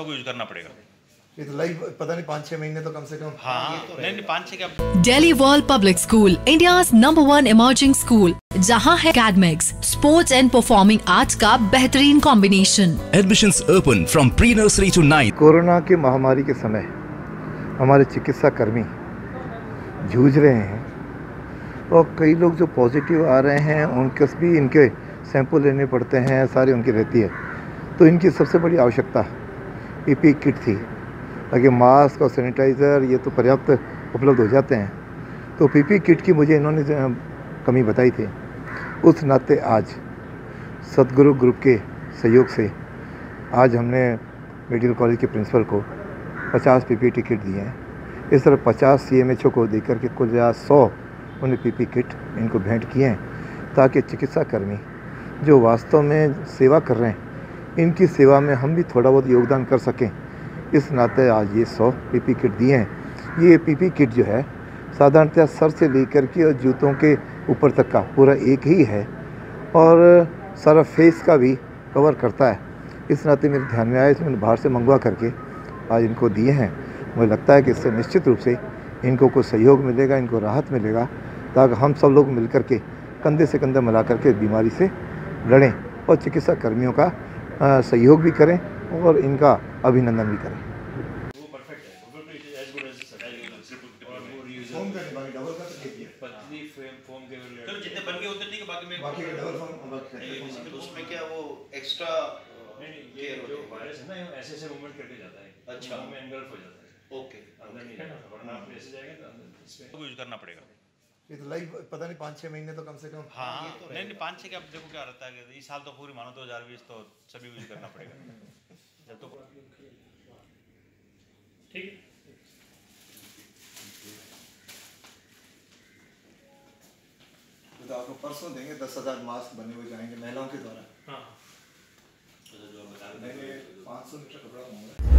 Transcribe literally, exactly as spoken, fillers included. सबको यूज करना पड़ेगा। ये तो लाइफ पता नहीं पाँच छह महीने तो कम से कम। हाँ तो नहीं नहीं पाँच छह क्या। Delhi world public school, India's number one emerging school, जहाँ है academics, sports and performing arts का बेहतरीन combination. Admissions open from pre nursery to ninth. Corona की महामारी के समय हमारे चिकित्सा कर्मी जूझ रहे हैं और कई लोग जो पॉजिटिव आ रहे हैं उनके भी इनके सैंपल लेने पड़ते हैं, सारी उनकी रहती है। तो इनकी सबसे बड़ी आवश्यकता पीपीई किट थी, ताकि मास्क और सैनिटाइज़र ये तो पर्याप्त उपलब्ध हो जाते हैं। तो पीपीई किट की मुझे इन्होंने कमी बताई थी। उस नाते आज सतगुरु ग्रुप के सहयोग से आज हमने मेडिकल कॉलेज के प्रिंसिपल को पचास पीपीई किट दिए हैं। इस तरह पचास सीएमएचओ को देकर के कुल या सौ उन्हें पीपीई किट इनको भेंट किए हैं, ताकि चिकित्सा कर्मी जो वास्तव में सेवा कर रहे हैं इनकी सेवा में हम भी थोड़ा बहुत योगदान कर सकें। इस नाते आज ये सौ पीपीई किट दिए हैं। ये पीपीई किट जो है साधारणतः सर से लेकर के और जूतों के ऊपर तक का पूरा एक ही है और सारा फेस का भी कवर करता है। इस नाते मेरे ध्यान में आया, इसमें बाहर से मंगवा करके आज इनको दिए हैं। मुझे लगता है कि इससे निश्चित रूप से इनको कोई सहयोग मिलेगा, इनको राहत मिलेगा, ताकि हम सब लोग मिल करके कंधे से कंधे मिला करके बीमारी से लड़ें और चिकित्सा कर्मियों का सहयोग भी करें और इनका अभिनंदन भी करें। ये तो लाइफ पता नहीं पाँच छह महीने तो कम से कम। हाँ तो नहीं नहीं पाँच छह क्या, देखो क्या रहता है इस साल तो पूरी मानो दो हज़ार बीस तो सभी यूज करना पड़ेगा। जब तो ठीक है तो आपको परसों देंगे दस हज़ार मास्क बने हुए जाएंगे महिलाओं के द्वारा। हाँ पाँच सौ मीटर कपड़ा मांगा।